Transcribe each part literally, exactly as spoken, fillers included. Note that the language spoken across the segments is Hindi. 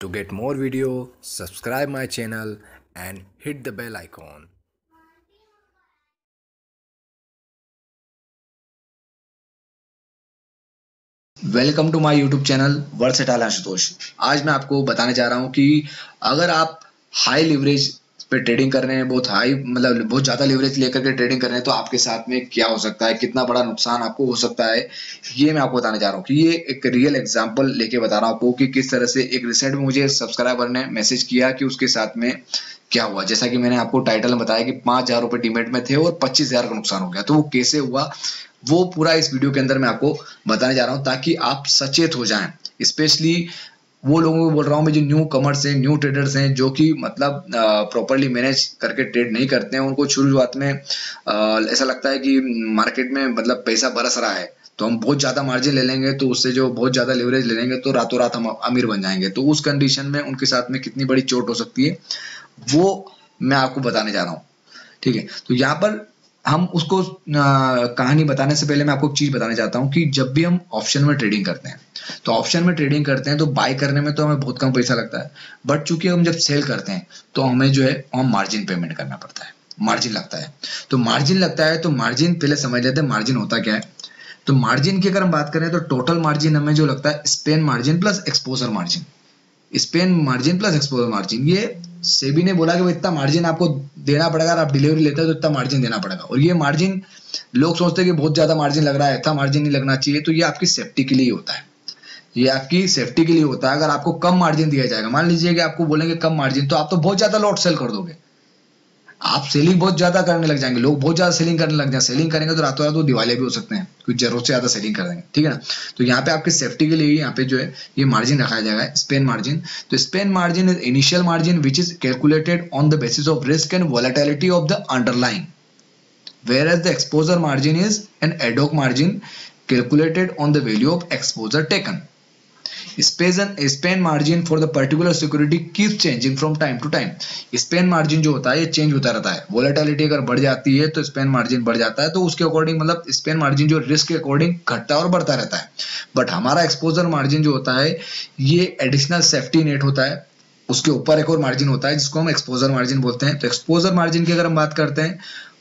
To get more video, subscribe my channel and hit the bell icon. Welcome to my YouTube channel versatile Ashutosh. आज मैं आपको बताने जा रहा हूँ कि अगर आप हाई लेवरेज पे ट्रेडिंग कर रहे हैं, बहुत हाई मतलब बहुत ज़्यादा लेवरेज लेकर के ट्रेडिंग कर रहे हैं तो आपके साथ में क्या हो सकता है, कितना बड़ा नुकसान आपको हो सकता है, ये मैं आपको बताने जा रहा हूँ। कि ये एक रियल एग्जाम्पल लेके बता रहा हूँ आपको कि किस तरह से एक रिसेंट में मुझे सब्सक्राइबर ने मैसेज किया कि उसके साथ में क्या हुआ। जैसा कि मैंने आपको टाइटल में बताया कि पाँच हज़ार रुपये डीमेट में थे और पच्चीस हज़ार का नुकसान हो गया, तो वो कैसे हुआ वो पूरा इस वीडियो के अंदर मैं आपको बताने जा रहा हूं ताकि आप सचेत हो जाएं। स्पेशली वो लोगों को बोल रहा हूं मैं जो न्यू कमर्स हैं, न्यू ट्रेडर्स हैं, जो कि मतलब प्रॉपरली मैनेज करके ट्रेड नहीं करते हैं। उनको शुरुआत में आ, ऐसा लगता है कि मार्केट में मतलब पैसा बरस रहा है तो हम बहुत ज़्यादा मार्जिन ले लेंगे, तो उससे जो बहुत ज़्यादा लेवरेज ले लेंगे तो रातों रात हम अमीर बन जाएंगे। तो उस कंडीशन में उनके साथ में कितनी बड़ी चोट हो सकती है वो मैं आपको बताने जा रहा हूँ, ठीक है। तो यहाँ पर हम उसको आ, कहानी बताने से पहले मैं आपको एक चीज बताना चाहता हूँ कि जब भी हम ऑप्शन में ट्रेडिंग करते हैं तो ऑप्शन में ट्रेडिंग करते हैं तो बाय करने में तो हमें बहुत कम पैसा लगता है, बट चूंकि हम जब सेल करते हैं तो हमें जो है हम मार्जिन पेमेंट करना पड़ता है, मार्जिन लगता है। तो मार्जिन लगता है तो मार्जिन पहले समझ लेते हैं मार्जिन होता क्या है। तो मार्जिन की अगर हम बात करें तो टोटल मार्जिन हमें जो लगता है span margin plus exposure margin, span margin plus exposure margin. ये सेबी ने बोला कि वो इतना मार्जिन आपको देना पड़ेगा, अगर आप डिलीवरी लेते हो तो इतना मार्जिन देना पड़ेगा। और ये मार्जिन लोग सोचते हैं कि बहुत ज्यादा मार्जिन लग रहा है, इतना मार्जिन नहीं लगना चाहिए। तो ये आपकी सेफ्टी के लिए होता है, ये आपकी सेफ्टी के लिए होता है। अगर आपको कम मार्जिन दिया जाएगा, मान लीजिए कि आपको बोलेंगे कम मार्जिन, तो आप तो बहुत ज्यादा लॉट सेल कर दोगे, आप सेलिंग बहुत ज्यादा करने लग जाएंगे, लोग बहुत ज्यादा सेलिंग करने लग जाएंगे, सेलिंग करेंगे तो रातों रात वो दिवालिया भी हो सकते हैं क्योंकि जरूरत से ज्यादा सेलिंग कर देंगे, ठीक है ना। तो यहाँ पे आपके सेफ्टी के लिए ही यहाँ पे जो है ये मार्जिन रखा जाएगा स्पेन मार्जिन। तो span margin is initial margin which is calculated on the basis of risk and volatility of the underlying, whereas the exposure margin is an ad hoc margin calculated on the value of exposure taken. Span margin for the particular security keep changing from time to time. Span margin जो होता है ये चेंज होता रहता है, वोलेटिलिटी अगर बढ़ जाती है तो स्पेन मार्जिन बढ़ जाता है, तो उसके अकॉर्डिंग मतलब स्पेन मार्जिन जो रिस्क के अकॉर्डिंग घटता और बढ़ता रहता है। बट हमारा एक्सपोजर मार्जिन जो होता है ये एडिशनल सेफ्टी नेट होता है, उसके ऊपर एक और मार्जिन होता है जिसको हम एक्सपोजर मार्जिन बोलते हैं। तो एक्सपोजर मार्जिन की अगर हम बात करते हैं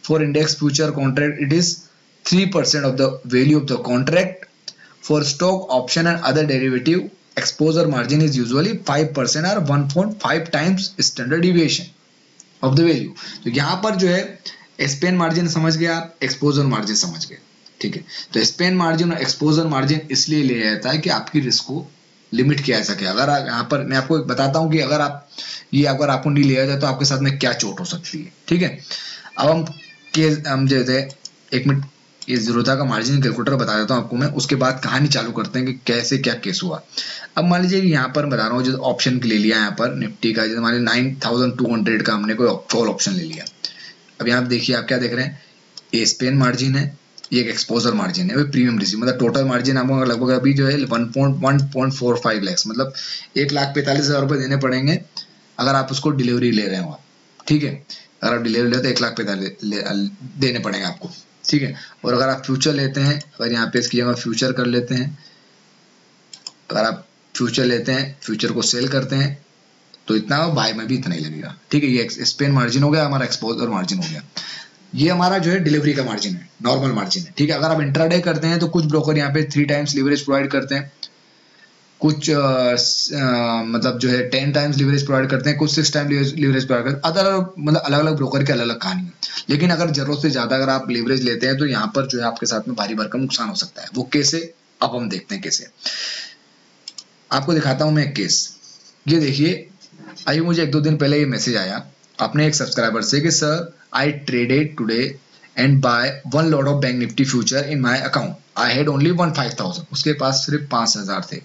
for index future contract it is three percent of the value of the contract. For stock option and other derivative, exposure margin is usually five percent or one point five times standard deviation of the value. तो यहाँ पर जो है स्पेन मार्जिन समझ गए आप, एक्सपोजर मार्जिन समझ गए, ठीक है। तो स्पेन मार्जिन और एक्सपोजर मार्जिन इसलिए लिया जाता है कि आपकी रिस्क को लिमिट किया जा सके। अगर यहाँ पर मैं आपको बताता हूँ कि अगर आप ये अगर आपको नहीं लिया जाए तो आपके साथ में क्या चोट हो सकती है, ठीक है। अब हम केस हम जो है एक मिनट ये ज़ीरोधा का मार्जिन कैलकुलेटर बता देता हूँ आपको मैं, उसके बाद कहानी चालू करते हैं कि कैसे क्या केस हुआ। अब मान लीजिए कि यहाँ पर बता रहा हूँ जो ऑप्शन ले लिया यहाँ पर निफ्टी का, जैसे मान लीजिए नाइन थाउजेंड टू हंड्रेड का हमने कोई कॉल ऑप्शन ले लिया। अब यहाँ देखिए आप क्या देख रहे हैं, ये स्पेन मार्जिन है, ये एक एक्सपोजर मार्जिन है, वो प्रीमियम रिसीव मतलब टोटल मार्जिन आपको लगभग अभी जो है one point one point four five lakhs मतलब एक लाख पैंतालीस हज़ार रुपये देने पड़ेंगे अगर आप उसको डिलीवरी ले रहे हो आप, ठीक है। अगर आप डिलीवरी ले तो एक लाख पैंतालीस देने पड़ेंगे आपको, ठीक है। और अगर आप फ्यूचर लेते हैं, अगर यहाँ पे इसकी जगह फ्यूचर कर लेते हैं, अगर आप फ्यूचर लेते हैं फ्यूचर को सेल करते हैं तो इतना बाय में भी इतना ही लगेगा, ठीक है। ये स्पेन मार्जिन हो गया हमारा, एक्सपोजर मार्जिन हो गया, ये हमारा जो है डिलीवरी का मार्जिन है, नॉर्मल मार्जिन है, ठीक है। अगर आप इंट्राडे करते हैं तो कुछ ब्रोकर यहाँ पे थ्री टाइम्स लीवरेज प्रोवाइड करते हैं, कुछ आ, आ, मतलब जो है टेन टाइम्स लीवरेज प्रोवाइड करते हैं, कुछ सिक्स टाइम लीवरेज प्रोवाइड करते हैं, अदर मतलब अलग अलग ब्रोकर के अलग अलग कहानी है। लेकिन अगर जरूरत से ज़्यादा अगर आप लीवरेज लेते हैं तो यहाँ पर जो है आपके साथ में भारी भरकम नुकसान हो सकता है। वो कैसे, अब हम देखते हैं कैसे। आपको दिखाता हूँ मैं एक केस, ये देखिए। अभी मुझे एक दो दिन पहले ये मैसेज आया अपने एक सब्सक्राइबर से कि sir I traded today and buy one lot of bank Nifty future in my account, I had only one five thousand, उसके पास सिर्फ पाँच हज़ार थे।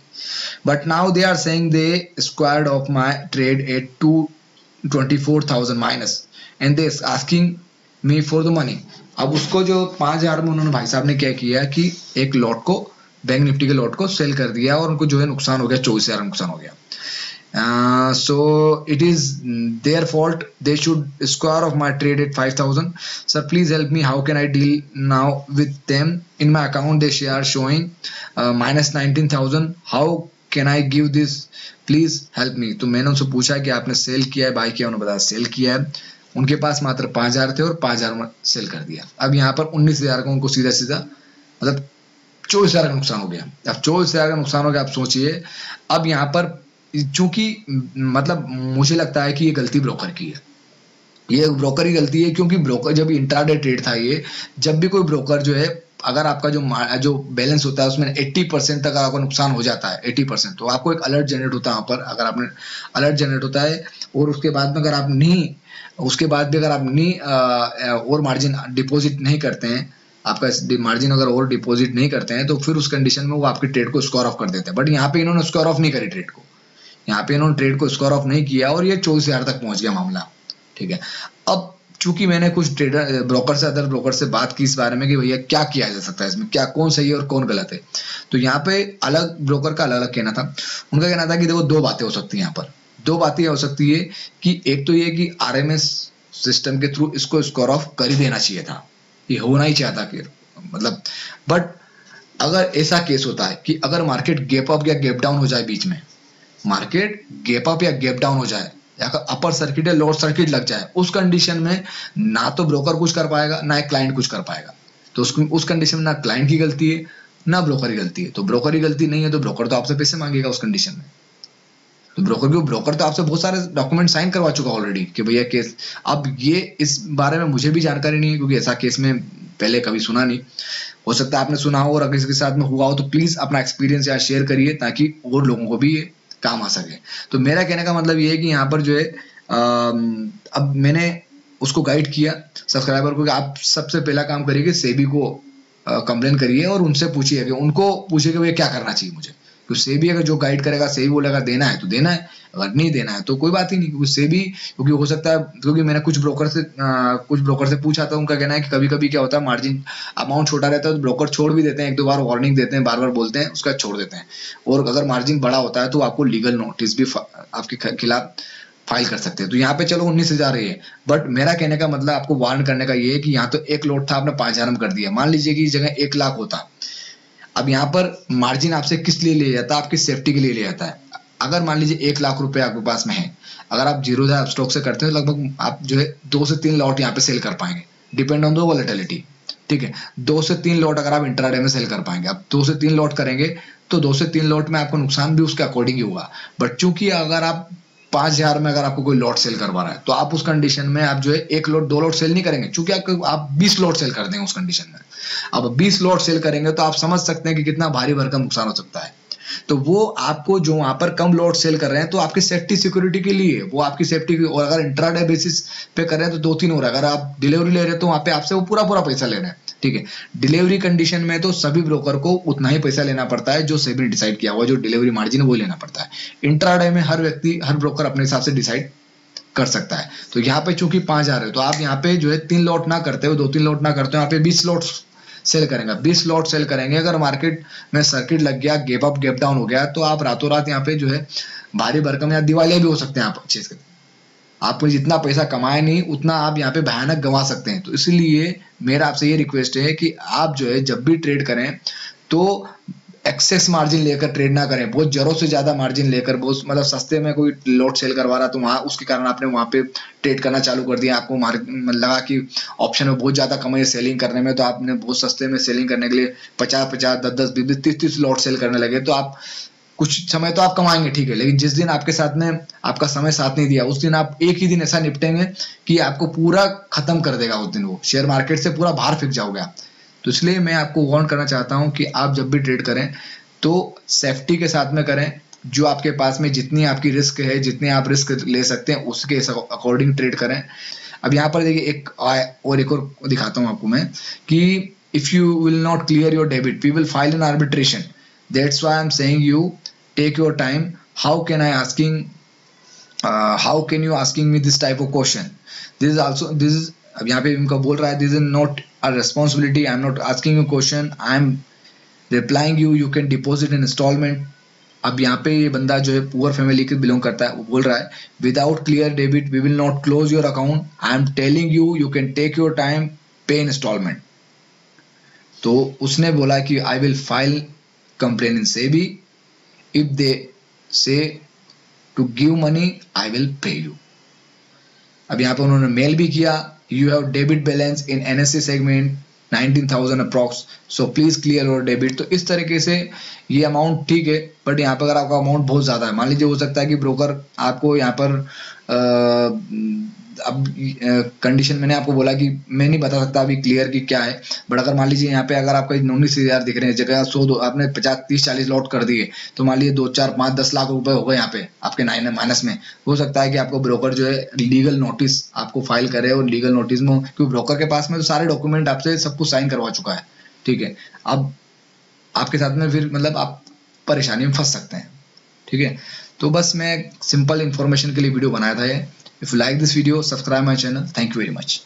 But now they are saying they squared off my trade at two twenty four thousand minus and they asking me for the money. अब उसको जो पाँच हज़ार में उन्होंने भाई साहब ने क्या किया कि एक लॉट को बैंक निफ्टी के लॉट को सेल कर दिया और उनको जो है नुकसान हो गया, चौबीस हज़ार नुकसान हो गया। So it is their fault, they should square off my trade at five thousand. Sir please help me, how can I deal now with them? In my account they are showing uh, minus nineteen thousand. How can I give this, please help me. तो मैंने उनसे पूछा कि आपने सेल किया है बाय किया? उन्होंने बताया सेल किया है। उनके पास मात्र पाँच हजार थे और पाँच हजार में सेल कर दिया। अब यहाँ पर उन्नीस हजार का उनको सीधा सीधा मतलब चौबीस हजार का नुकसान हो गया। अब चौबीस हजार का नुकसान हो गया, आप सोचिए। अब यहाँ पर चूंकि मतलब मुझे लगता है कि ये गलती ब्रोकर की है, ये ब्रोकर की गलती है, क्योंकि ब्रोकर जब इंट्राडे ट्रेड था ये, जब भी कोई ब्रोकर जो है अगर आपका जो जो बैलेंस होता है उसमें अस्सी परसेंट तक आपका नुकसान हो जाता है अस्सी परसेंट, तो आपको एक अलर्ट जनरेट होता है यहाँ पर। अगर आपने अलर्ट जनरेट होता है और उसके बाद में अगर आप नहीं उसके बाद भी अगर आप नहीं और मार्जिन डिपोजिट नहीं करते हैं, आपका मार्जिन अगर और डिपोजिट नहीं करते हैं, तो फिर उस कंडीशन में वो आपके ट्रेड को स्कोर ऑफ कर देते हैं। बट यहाँ पे इन्होंने स्कोर ऑफ नहीं करी ट्रेड को, यहाँ पे इन्होंने ट्रेड को स्कोर ऑफ नहीं किया और ये चौबीस हजार तक पहुंच गया मामला, ठीक है। अब चूंकि मैंने कुछ ट्रेडर ब्रोकर से अदर ब्रोकर से बात की इस बारे में कि भैया क्या किया जा सकता है इसमें, क्या कौन सही है और कौन गलत है, तो यहाँ पे अलग ब्रोकर का अलग अलग कहना था। उनका कहना था कि देखो दो बातें हो सकती है यहाँ पर, दो बातें हो सकती है कि एक तो ये कि आर एम एस सिस्टम के थ्रू इसको स्कोर ऑफ कर ही देना चाहिए था, ये होना ही चाहिए था मतलब। बट अगर ऐसा केस होता है कि अगर मार्केट गैप अप या गैप डाउन हो जाए, बीच में मार्केट गैप अप या गैप डाउन हो जाए या अपर सर्किट या लोअर सर्किट लग जाए, उस कंडीशन में ना तो ब्रोकर कुछ कर पाएगा ना क्लाइंट कुछ कर पाएगा। तो उस उस कंडीशन में ना क्लाइंट की गलती है ना ब्रोकर की गलती है। तो ब्रोकर की गलती नहीं है तो ब्रोकर तो आपसे पैसे मांगेगा उस कंडीशन में। तो ब्रोकर भी ब्रोकर तो आपसे बहुत सारे डॉक्यूमेंट साइन करवा चुका ऑलरेडी कि भैया केस। अब ये इस बारे में मुझे भी जानकारी नहीं है क्योंकि ऐसा केस में पहले कभी सुना नहीं, हो सकता है आपने सुना हो और अगर इसके साथ में हुआ हो तो प्लीज अपना एक्सपीरियंस यहाँ शेयर करिए ताकि और लोगों को भी ये काम आ सके। तो मेरा कहने का मतलब ये है कि यहाँ पर जो है अब मैंने उसको गाइड किया सब्सक्राइबर को कि आप सबसे पहला काम करिए कि सेबी को कंप्लेन करिए और उनसे पूछिए कि उनको पूछिए कि भैया क्या करना चाहिए मुझे, क्योंकि सेबी अगर जो गाइड करेगा, सेबी बोलेगा देना है तो देना है, अगर नहीं देना है तो कोई बात ही नहीं। क्योंकि सेबी क्योंकि हो सकता है क्योंकि मैंने कुछ ब्रोकर से आ, कुछ ब्रोकर से पूछा था, उनका कहना है कि कभी कभी क्या होता है मार्जिन अमाउंट छोटा रहता है तो ब्रोकर छोड़ भी देते हैं, एक दो बार वार्निंग देते हैं, बार बार बोलते हैं, उसका छोड़ देते हैं। और अगर मार्जिन बड़ा होता है तो आपको लीगल नोटिस भी आपके खिलाफ फाइल कर सकते हैं। तो यहाँ पे चलो उन्नीस हजार रही है, बट मेरा कहने का मतलब आपको वार्न करने का ये है कि यहाँ तो एक लॉट था आपने पाँच हजार में कर दिया, मान लीजिए कि जगह एक लाख होता। अब यहाँ पर मार्जिन आपसे किस लिए लिया जाता है, आपकी सेफ्टी के लिए लिया जाता है। अगर मान लीजिए एक लाख रुपए आपके पास में है, अगर आप जीरोधा स्टॉक से करते हो लगभग आप जो है दो से तीन लॉट यहाँ पे सेल कर पाएंगे, डिपेंड ऑन द वोलेटिलिटी, ठीक है। दो से तीन लॉट अगर आप इंट्राडे में सेल कर पाएंगे, आप दो से तीन लॉट करेंगे तो दो से तीन लॉट में आपको नुकसान भी उसके अकॉर्डिंग ही होगा। बट चूंकि अगर आप पाँच हजार में अगर आपको कोई लॉट सेल करवा रहा है तो आप उस कंडीशन में आप जो है एक लॉट दो लॉट सेल नहीं करेंगे, चूंकि आप, आप बीस लॉट सेल कर देंगे उस कंडीशन में। अब बीस लॉट सेल करेंगे तो आप समझ सकते हैं कि कितना भारी भरकम नुकसान हो सकता है। तो वो आपको जो वहां पर कम लॉट सेल कर रहे हैं तो आपकी सेफ्टी सिक्योरिटी के लिए, वो आपकी सेफ्टी की। और अगर इंट्राडे बेसिस पे कर रहे हैं तो दो तीन हो रहा है, अगर आप डिलीवरी ले रहे हैं तो वहां पे आपसे वो पूरा पूरा पैसा ले रहे हैं, ठीक है। डिलीवरी कंडीशन में तो सभी ब्रोकर को उतना ही पैसा लेना पड़ता है जो सेबी ने डिसाइड किया हुआ, जो डिलीवरी मार्जिन वो लेना पड़ता है। इंट्राडे में हर व्यक्ति हर ब्रोकर अपने हिसाब से डिसाइड कर सकता है। तो यहाँ पे चूंकि पांच आ रहे हो तो आप यहाँ पे जो है तीन लॉट ना करते हो, दो तीन लॉट ना करते हो, यहाँ पे बीस लॉट सेल करेंगे। बीस लॉट सेल करेंगे अगर मार्केट में सर्किट लग गया, गैप अप गैप डाउन हो गया तो आप रातों रात यहाँ पे जो है भारी भरकम या दिवालिया भी हो सकते हैं। आप अच्छे से आपने जितना पैसा कमाया नहीं उतना आप यहाँ पे भयानक गंवा सकते हैं। तो इसलिए मेरा आपसे ये रिक्वेस्ट है कि आप जो है जब भी ट्रेड करें तो एक्सेस मार्जिन लेकर ट्रेड ना करें, बहुत जरूरत से ज्यादा मार्जिन लेकर, बहुत मतलब सस्ते में कोई लॉट सेल करवा रहा तो वहाँ उसके कारण आपने वहाँ पे ट्रेड करना चालू कर दिया, आपको मार्जिन लगा कि ऑप्शन में बहुत ज्यादा कमाई सेलिंग करने में, तो आपने बहुत सस्ते में सेलिंग करने के लिए पचास पचास दस दस बीस तीस तीस लॉट सेल करने लगे। तो आप कुछ समय तो आप कमाएंगे, ठीक है, लेकिन जिस दिन आपके साथ में आपका समय साथ नहीं दिया उस दिन आप एक ही दिन ऐसा निपटेंगे कि आपको पूरा खत्म कर देगा उस दिन, वो शेयर मार्केट से पूरा बाहर फेंक जाओगे आप। तो इसलिए मैं आपको वार्न करना चाहता हूं कि आप जब भी ट्रेड करें तो सेफ्टी के साथ में करें, जो आपके पास में जितनी आपकी रिस्क है, जितने आप रिस्क ले सकते हैं उसके अकॉर्डिंग ट्रेड करें। अब यहाँ पर देखिए एक और एक और दिखाता हूँ आपको मैं कि if you will not clear your debit we will file an arbitration, that's why I am saying you take your time, how can i asking uh, how can you asking me this type of question, this is also this is ab yahan pe unka bol raha hai this is not a responsibility, i am not asking you question, i am replying you, you can deposit in installment। अब यहाँ पे ये बंदा जो है पुअर फैमिली के बिलोंग करता है, वो बोल रहा है without clear debit we will not close your account, I am telling you you can take your time pay installment. तो उसने बोला कि I will file complain in SEBI If they say to give money, I will pay you. अब यहाँ पर उन्होंने मेल भी किया, you have debit balance in N S A segment nineteen thousand approx, so please clear your debit. तो इस तरीके से ये अमाउंट ठीक है, बट यहाँ पर अगर आपका अमाउंट बहुत ज़्यादा है, मान लीजिए हो सकता है कि ब्रोकर आपको यहाँ पर आ, अब कंडीशन मैंने आपको बोला कि मैं नहीं बता सकता अभी क्लियर कि क्या है, बट अगर मान लीजिए यहाँ पे अगर आपका उन्नीस हजार दिख रहे हैं जगह सौ दो आपने पचास तीस चालीस लॉट कर दिए, तो मान लीजिए दो चार पाँच दस लाख रुपए हो गए यहाँ पे आपके नाइन माइनस में। हो सकता है कि आपको ब्रोकर जो है लीगल नोटिस आपको फाइल करे, और लीगल नोटिस में क्योंकि ब्रोकर के पास में तो सारे डॉक्यूमेंट आपसे सब कुछ साइन करवा चुका है, ठीक है, अब आपके साथ में फिर मतलब आप परेशानी में फंस सकते हैं, ठीक है। तो बस मैं सिंपल इंफॉर्मेशन के लिए वीडियो बनाया था ये। If you like this video, subscribe my channel. Thank you very much.